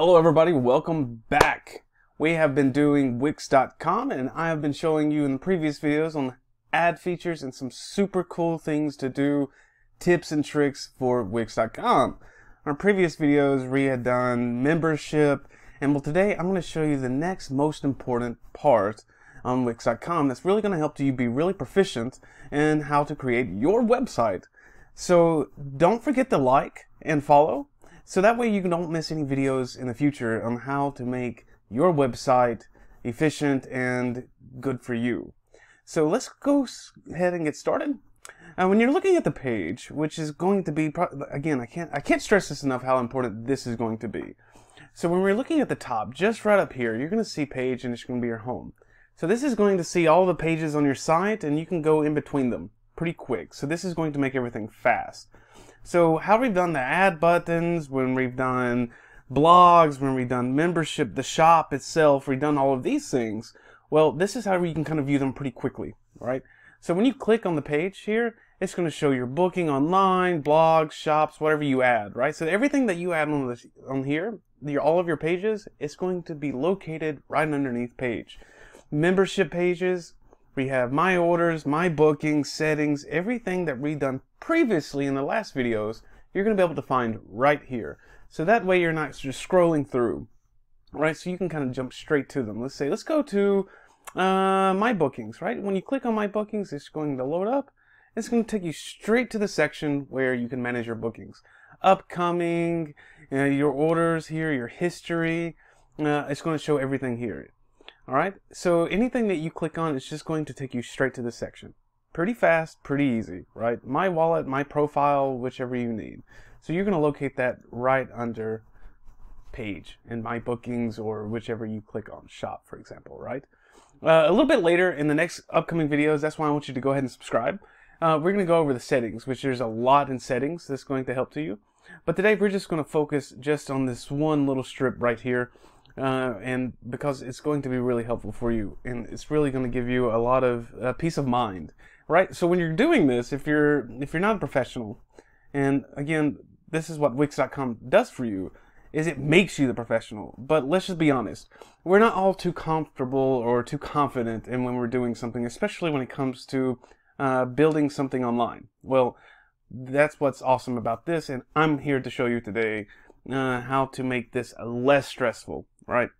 Hello everybody, welcome back. We have been doing Wix.com and I have been showing you in the previous videos on ad features and some super cool things to do, tips and tricks for Wix.com. Our previous videos we had done membership, and well, today I'm going to show you the next most important part on Wix.com that's really going to help you be really proficient in how to create your website. So don't forget to like and follow, so that way you don't miss any videos in the future on how to make your website efficient and good for you. So let's go ahead and get started. When you're looking at the page, which is going to be, again, I can't stress this enough how important this is going to be. So when we're looking at the top, just right up here, you're going to see page and it's going to be your home. So this is going to see all the pages on your site and you can go in between them pretty quick. So this is going to make everything fast. So how we've done the ad buttons, when we've done blogs, when we've done membership, the shop itself, we've done all of these things. Well, this is how you can kind of view them pretty quickly, right? So when you click on the page here, it's going to show your booking online, blogs, shops, whatever you add, right? So everything that you add on here, all of your pages, it's going to be located right underneath page. Membership pages, we have my orders, my bookings, settings, everything that we've done previously in the last videos, you're going to be able to find right here. So that way you're not just scrolling through, right? So you can kind of jump straight to them. Let's say, let's go to my bookings, right? When you click on my bookings, it's going to load up. It's going to take you straight to the section where you can manage your bookings. Upcoming, your orders here, your history. It's going to show everything here. All right, so anything that you click on is just going to take you straight to this section. Pretty fast, pretty easy, right? My wallet, my profile, whichever you need. So you're going to locate that right under page in my bookings or whichever you click on, shop, for example, right? A little bit later in the next upcoming videos, that's why I want you to go ahead and subscribe. We're going to go over the settings, which there's a lot in settings that's going to help to you. But today we're just going to focus just on this one little strip right here. And because it's going to be really helpful for you, and it's really going to give you a lot of peace of mind, right? So when you're doing this, if you're not a professional, and again, this is what Wix.com does for you, is it makes you the professional. But let's just be honest, we're not all too comfortable or too confident in when we're doing something, especially when it comes to building something online. Well, that's what's awesome about this, and I'm here to show you today how to make this less stressful. Right,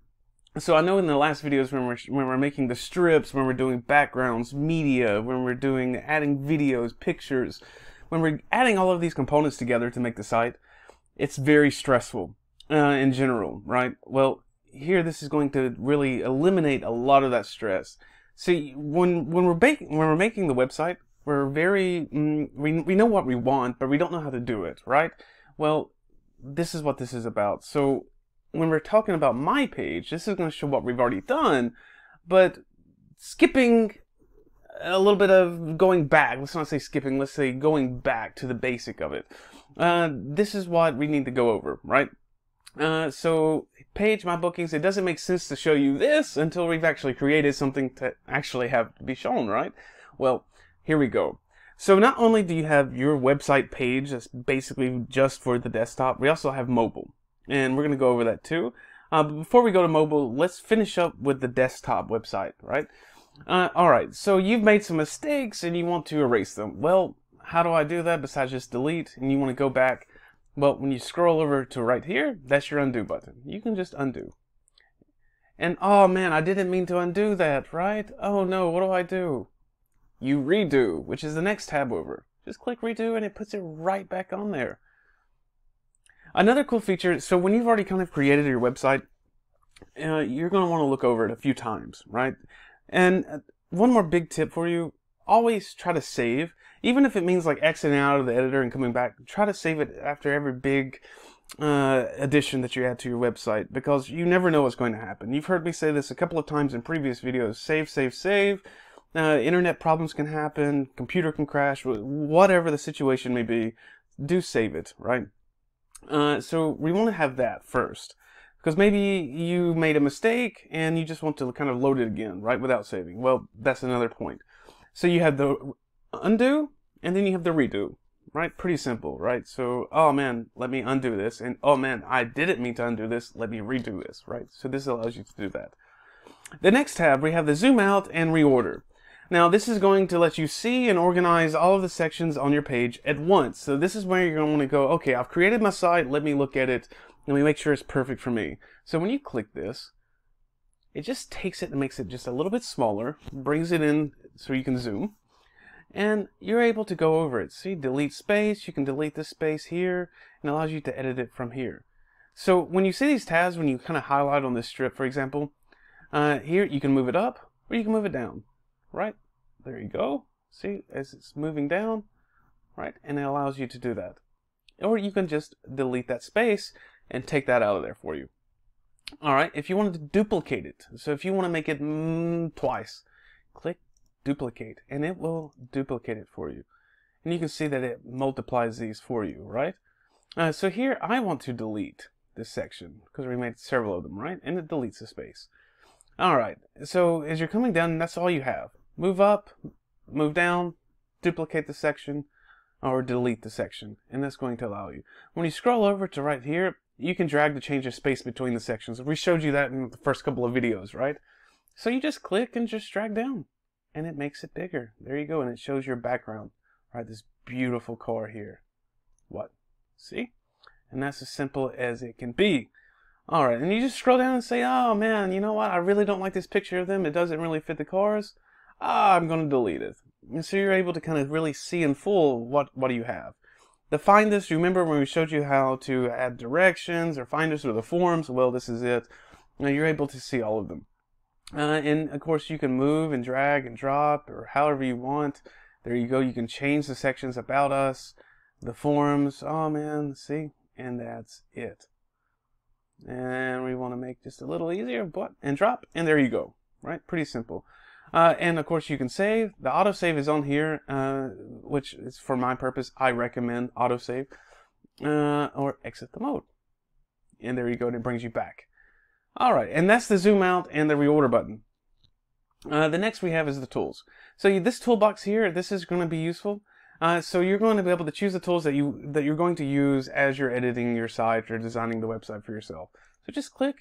so I know in the last videos when we're making the strips, when we're doing backgrounds, media, when we're doing adding videos, pictures, when we're adding all of these components together to make the site, it's very stressful in general, right? Well, here this is going to really eliminate a lot of that stress. See, when we're making the website, we're very we know what we want, but we don't know how to do it, right? Well, this is what this is about. So when we're talking about my page, this is going to show what we've already done, but skipping a little bit of going back, let's not say skipping, let's say going back to the basic of it. This is what we need to go over, right? So page, my bookings, it doesn't make sense to show you this until we've actually created something to actually have to be shown, right? Well, here we go. So not only do you have your website page that's basically just for the desktop, we also have mobile. And we're going to go over that too. But before we go to mobile, let's finish up with the desktop website, right? Alright, so you've made some mistakes and you want to erase them. Well, how do I do that besides just delete? And you want to go back. Well, when you scroll over to right here, that's your undo button. You can just undo. And oh man, I didn't mean to undo that, right? Oh no, what do I do? You redo, which is the next tab over. Just click redo and it puts it right back on there. Another cool feature, so when you've already kind of created your website, you're going to want to look over it a few times, right? And one more big tip for you, always try to save, even if it means like exiting out of the editor and coming back, try to save it after every big addition that you add to your website, because you never know what's going to happen. You've heard me say this a couple of times in previous videos, save, save, save. Internet problems can happen, computer can crash, whatever the situation may be, do save it, right? So we want to have that first, because maybe you made a mistake and you just want to kind of load it again, right, without saving. Well, that's another point. So you have the undo and then you have the redo. right? Pretty simple, right? So, oh man, let me undo this. And oh man, I didn't mean to undo this. Let me redo this, right? So this allows you to do that. The next tab, we have the zoom out and reorder. Now this is going to let you see and organize all of the sections on your page at once. So this is where you're going to go, okay, I've created my site, let me look at it, let me make sure it's perfect for me. So when you click this, it just takes it and makes it just a little bit smaller, brings it in so you can zoom, and you're able to go over it. See, delete space, you can delete this space here, and allows you to edit it from here. So when you see these tabs, when you kind of highlight on this strip, for example, here you can move it up or you can move it down. Right, there you go. See, as it's moving down, right, and it allows you to do that. Or you can just delete that space and take that out of there for you. All right, if you wanted to duplicate it, so if you want to make it twice, click duplicate, and it will duplicate it for you. And you can see that it multiplies these for you, right? So here, I want to delete this section, because we made several of them, right? And it deletes the space. All right, so as you're coming down, that's all you have. Move up, move down, duplicate the section, or delete the section, and that's going to allow you. When you scroll over to right here, you can drag to change the space between the sections. We showed you that in the first couple of videos, right? So you just click and just drag down, and it makes it bigger. There you go, and it shows your background, right? This beautiful car here. What? See? And that's as simple as it can be. All right, and you just scroll down and say, oh man, you know what? I really don't like this picture of them. It doesn't really fit the cars. I'm going to delete it. And so you're able to kind of really see in full what do you have. The Find This, remember when we showed you how to add directions or Find This or the forms? Well, this is it. Now you're able to see all of them. And of course you can move and drag and drop or however you want. There you go. You can change the sections About Us, the forms. Oh man, see? And that's it. And we want to make just a little easier, but and drop, and there you go, right? Pretty simple. And of course you can save. The autosave is on here, which is for my purpose. I recommend autosave, or exit the mode. And there you go, and it brings you back. All right, and that's the zoom out and the reorder button. The next we have is the tools. So this toolbox here, this is going to be useful. So you're going to be able to choose the tools that you're going to use as you're editing your site or designing the website for yourself. So just click,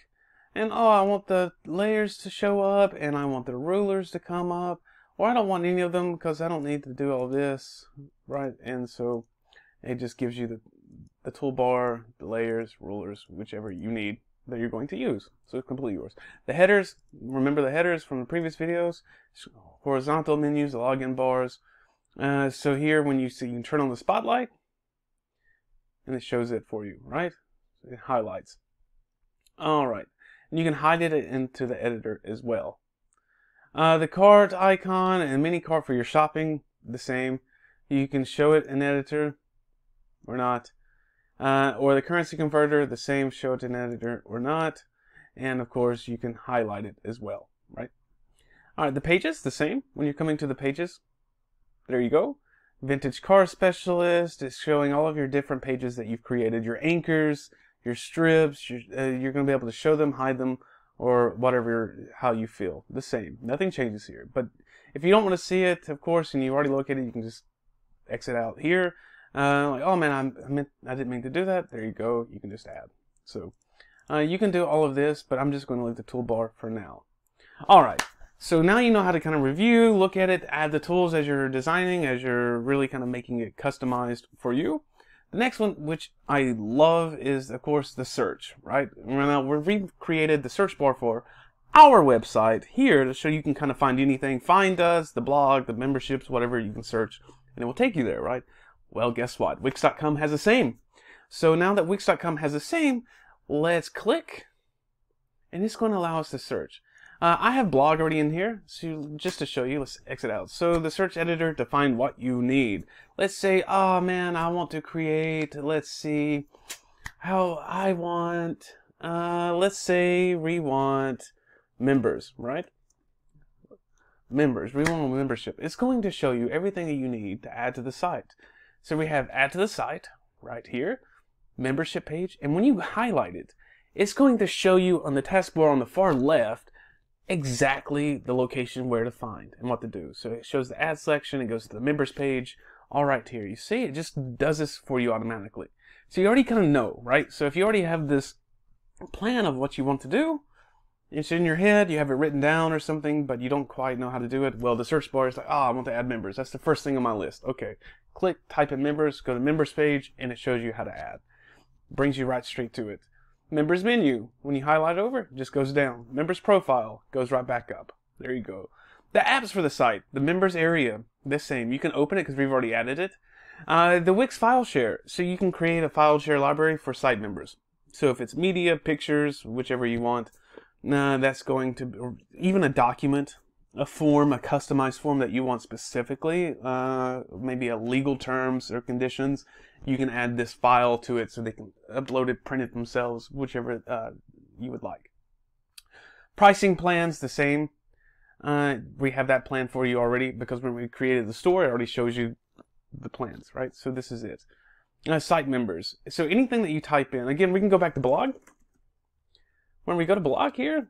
and oh, I want the layers to show up, and I want the rulers to come up, or I don't want any of them because I don't need to do all this, right? And so it just gives you the toolbar, the layers, rulers, whichever you need that you're going to use. So it's completely yours. The headers, remember the headers from the previous videos, horizontal menus, login bars. So here, when you see, you can turn on the spotlight, and it shows it for you, right? It highlights. All right, and you can hide it into the editor as well. The cart icon and mini cart for your shopping, the same. You can show it in editor or not. Or the currency converter, the same. Show it in editor or not. And of course, you can highlight it as well, right? All right, the pages, the same. When you're coming to the pages. There you go. Vintage Car Specialist is showing all of your different pages that you've created. Your anchors, your strips, you're going to be able to show them, hide them, or whatever, how you feel. The same. Nothing changes here. But if you don't want to see it, of course, and you've already located, you can just exit out here. Like, oh man, I didn't mean to do that. There you go. You can just add. So you can do all of this, but I'm just going to leave the toolbar for now. All right. So now you know how to kind of review, look at it, add the tools as you're designing, as you're really kind of making it customized for you. The next one, which I love, is, of course, the search, right? Now, we've created the search bar for our website here to show you can kind of find anything. Find us, the blog, the memberships, whatever, you can search, and it will take you there, right? Well, guess what? Wix.com has the same. So now that Wix.com has the same, let's click, and it's going to allow us to search. I have blog already in here, so just to show you, let's exit out. So the search editor to find what you need. Let's say, oh man, I want to create, let's see, how I want, let's say we want members, right? Members, we want a membership. It's going to show you everything that you need to add to the site. So we have add to the site right here, membership page, and when you highlight it, it's going to show you on the taskbar on the far left exactly the location where to find and what to do. So it shows the ad selection, it goes to the members page, all right here. You see, it just does this for you automatically. So you already kind of know, right? So if you already have this plan of what you want to do, it's in your head, you have it written down or something, but you don't quite know how to do it. Well, the search bar is like, I want to add members. That's the first thing on my list. Okay, click, type in members, go to members page, and it shows you how to add. Brings you right straight to it. Members menu, when you highlight over, it just goes down. Members profile, goes right back up. There you go. The apps for the site, the members area, the same. You can open it because we've already added it. The Wix file share, so you can create a file share library for site members. So if it's media, pictures, whichever you want, that's going to be, or even a document, a form, a customized form that you want specifically, maybe a legal terms or conditions, you can add this file to it so they can upload it, print it themselves, whichever you would like. Pricing plans, the same. We have that plan for you already because when we created the store, it already shows you the plans, right? So this is it. Site members. So anything that you type in, again, we can go back to blog. When we go to blog here,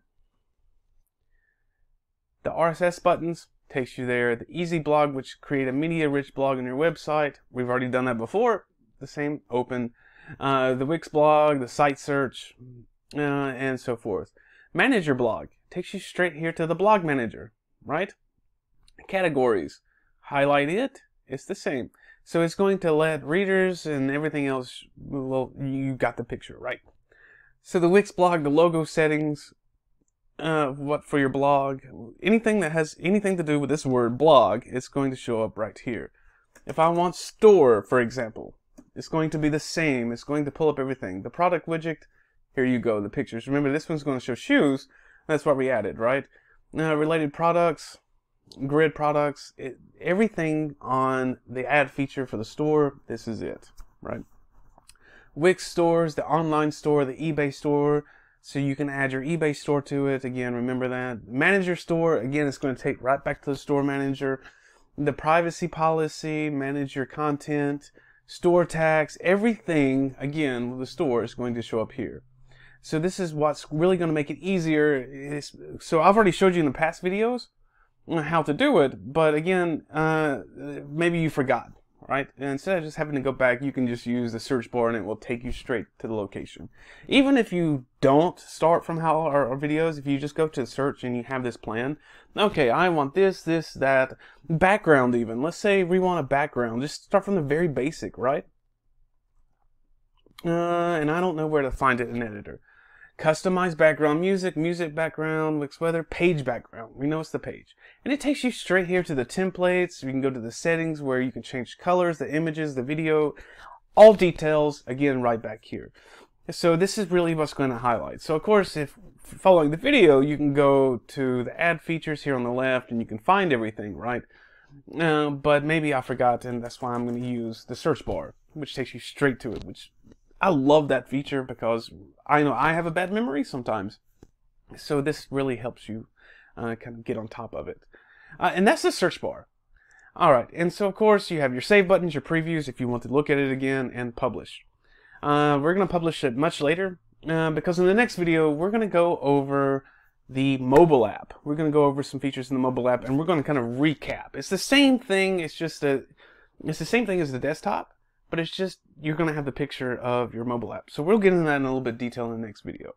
the RSS buttons takes you there. The easy blog, which create a media rich blog on your website. We've already done that before. The same, open. The Wix blog, the site search, and so forth. Manager blog takes you straight here to the blog manager, right? Categories, highlight it. It's the same. So it's going to let readers and everything else, well, you got the picture, right? So the Wix blog, the logo settings, what for your blog, anything that has anything to do with this word blog, it's going to show up right here. If I want store, for example, it's going to be the same. It's going to pull up everything. The product widget, here you go, the pictures. Remember, this one's going to show shoes. That's what we added, right? Related products, grid products, everything on the ad feature for the store, this is it, right? Wix stores, the online store, the eBay store, so you can add your eBay store to it. Again, remember that. Manager store, again, it's going to take right back to the store manager. The privacy policy, manage your content, store tags, everything, again, with the store is going to show up here. So this is what's really going to make it easier. So I've already showed you in the past videos how to do it, but again, maybe you forgot, right? And instead of just having to go back, you can just use the search bar and it will take you straight to the location. Even if you don't start from how our videos, if you just go to search and you have this plan, okay, I want this, this, that, background even. Let's say we want a background. Just start from the very basic, right? And I don't know where to find it in editor. Customize background music, music background, Wix weather, page background. We know it's the page. And it takes you straight here to the templates. You can go to the settings where you can change colors, the images, the video, all details, again, right back here. So this is really what's going to highlight. So of course, if following the video, you can go to the ad features here on the left and you can find everything, right? But maybe I forgot, and that's why I'm going to use the search bar, which takes you straight to it, which I love that feature because I know I have a bad memory sometimes. So this really helps you kind of get on top of it. And that's the search bar. All right. And so, of course, you have your save buttons, your previews, if you want to look at it again, and publish. We're going to publish it much later because in the next video, we're going to go over the mobile app. We're going to go over some features in the mobile app, and we're going to kind of recap. It's the same thing. It's just it's the same thing as the desktop. But it's just, you're going to have the picture of your mobile app. So we'll get into that in a little bit of detail in the next video.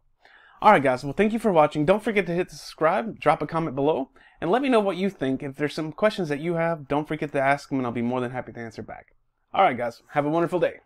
Alright guys, well thank you for watching. Don't forget to hit subscribe, drop a comment below, and let me know what you think. If there's some questions that you have, don't forget to ask them and I'll be more than happy to answer back. Alright guys, have a wonderful day.